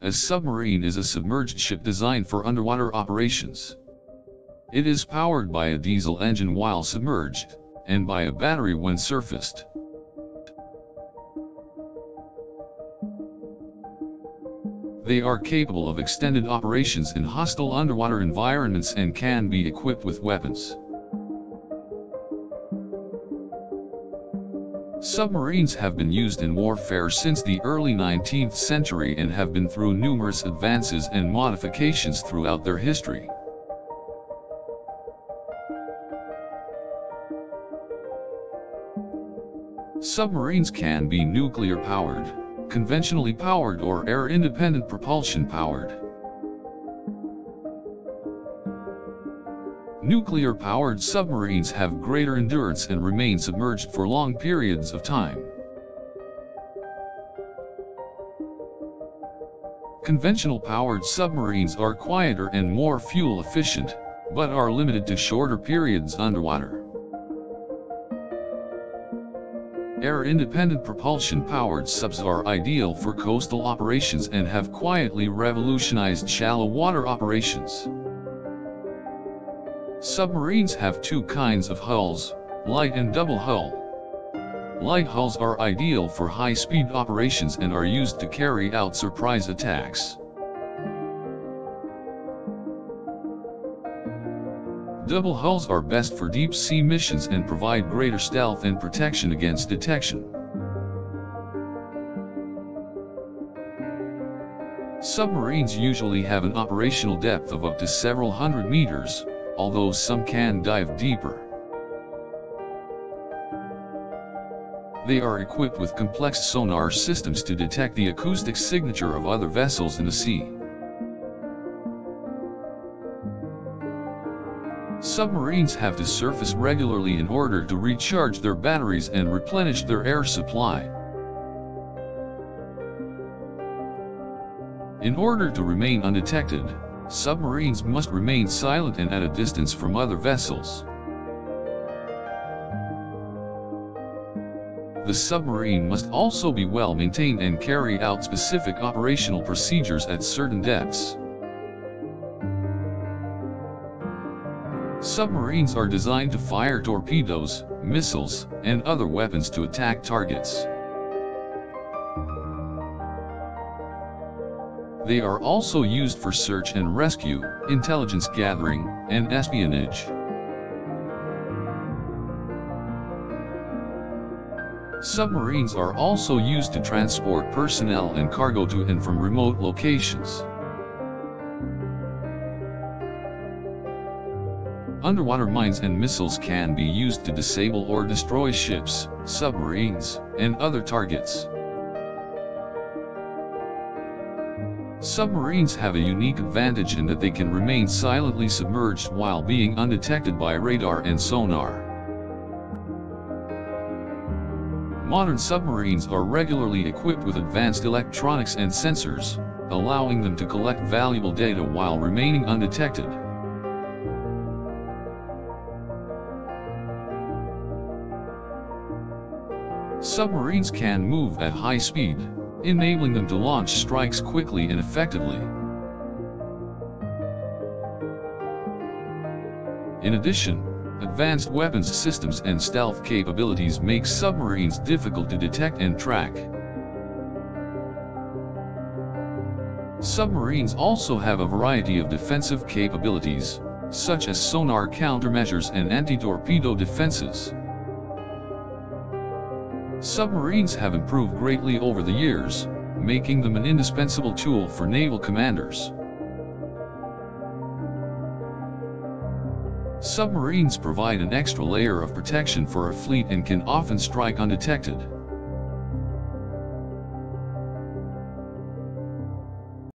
A submarine is a submerged ship designed for underwater operations. It is powered by a diesel engine while submerged, and by a battery when surfaced. They are capable of extended operations in hostile underwater environments and can be equipped with weapons. Submarines have been used in warfare since the early 19th century and have been through numerous advances and modifications throughout their history. Submarines can be nuclear-powered, conventionally powered, or air-independent propulsion-powered. Nuclear-powered submarines have greater endurance and remain submerged for long periods of time. Conventional-powered submarines are quieter and more fuel-efficient, but are limited to shorter periods underwater. Air-independent propulsion-powered subs are ideal for coastal operations and have quietly revolutionized shallow water operations. Submarines have two kinds of hulls, light and double hull. Light hulls are ideal for high-speed operations and are used to carry out surprise attacks. Double hulls are best for deep-sea missions and provide greater stealth and protection against detection. Submarines usually have an operational depth of up to several hundred meters, although some can dive deeper. They are equipped with complex sonar systems to detect the acoustic signature of other vessels in the sea. Submarines have to surface regularly in order to recharge their batteries and replenish their air supply. In order to remain undetected, submarines must remain silent and at a distance from other vessels. The submarine must also be well maintained and carry out specific operational procedures at certain depths. Submarines are designed to fire torpedoes, missiles, and other weapons to attack targets. They are also used for search and rescue, intelligence gathering, and espionage. Submarines are also used to transport personnel and cargo to and from remote locations. Underwater mines and missiles can be used to disable or destroy ships, submarines, and other targets. Submarines have a unique advantage in that they can remain silently submerged while being undetected by radar and sonar. Modern submarines are regularly equipped with advanced electronics and sensors, allowing them to collect valuable data while remaining undetected. Submarines can move at high speed, enabling them to launch strikes quickly and effectively. In addition, advanced weapons systems and stealth capabilities make submarines difficult to detect and track. Submarines also have a variety of defensive capabilities, such as sonar countermeasures and anti-torpedo defenses. Submarines have improved greatly over the years, making them an indispensable tool for naval commanders. Submarines provide an extra layer of protection for a fleet and can often strike undetected.